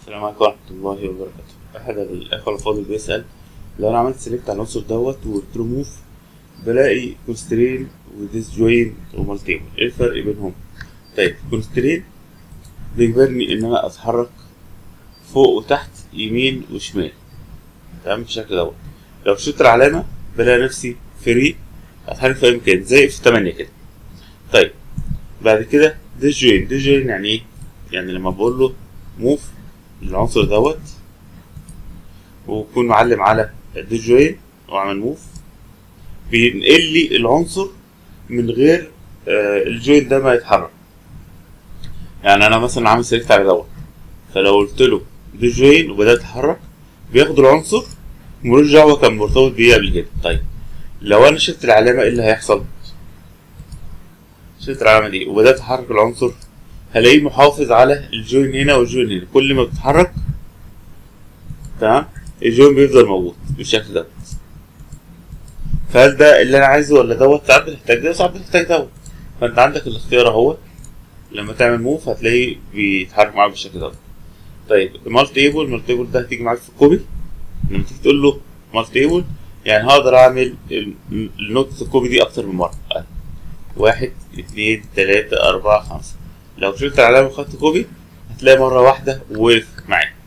السلام عليكم ورحمة الله وبركاته. أحد الأخوة الفاضل بيسأل لو أنا عملت سيلكت على العنصر دوت وقلت له موف بلاقي كونسترين وديسجوين ومالتيبل، إيه الفرق بينهم؟ طيب كونسترين بيجبرني إن أنا أتحرك فوق وتحت يمين وشمال تمام بالشكل دوت. لو شلت العلامة بلاقي نفسي فري أتحرك في أي مكان زي في 8 كده. طيب بعد كده ديسجوين يعني إيه؟ يعني لما بقول له موف العنصر دوت ويكون معلم على الديسجوين واعمل موف بينقل لي العنصر من غير الجوين ده ما يتحرك. يعني انا مثلا عامل سيلكت على دوت، فلو قلت له ديسجوين وبدأ يتحرك بياخد العنصر ملوش دعوه كان مرتبط بيه قبل كده. طيب لو انا شلت العلامه ايه اللي هيحصل؟ شلت العلامه دي وبدأ يتحرك العنصر هلاقيه محافظ على الجوين هنا والجوين هنا، كل ما بتتحرك تمام الجوين بيفضل موجود بالشكل ده. فهل ده اللي انا عايزه ولا دوت؟ ساعات بتحتاج ده وساعات بتحتاج دوت، فانت عندك الاختيار اهو. لما تعمل موف هتلاقيه بيتحرك معاك بالشكل ده. طيب المالتيبل ده هتيجي معاك في الكوبي، لما تيجي تقول له مالتيبل يعني هقدر اعمل النوتة الكوبي دي اكتر من مره، 1 2 3 4 5. لو شلت العلامة وخدت كوبي هتلاقي مرة واحدة وقف معاك.